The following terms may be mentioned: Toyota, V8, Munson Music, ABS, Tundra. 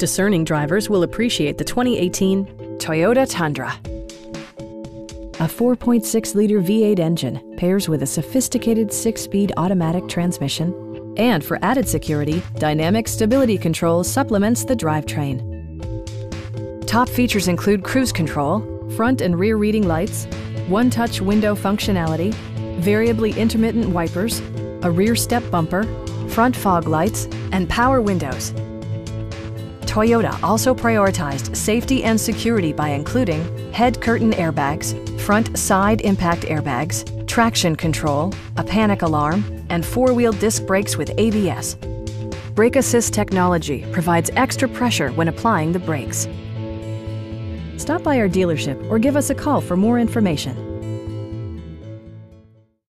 Discerning drivers will appreciate the 2018 Toyota Tundra. A 4.6-liter V8 engine pairs with a sophisticated 6-speed automatic transmission, and for added security, dynamic stability control supplements the drivetrain. Top features include cruise control, front and rear reading lights, one-touch window functionality, variably intermittent wipers, a rear step bumper, front fog lights, and power windows. Toyota also prioritized safety and security by including head curtain airbags, front side impact airbags, traction control, a panic alarm, and four-wheel disc brakes with ABS. Brake assist technology provides extra pressure when applying the brakes. Stop by our dealership or give us a call for more information.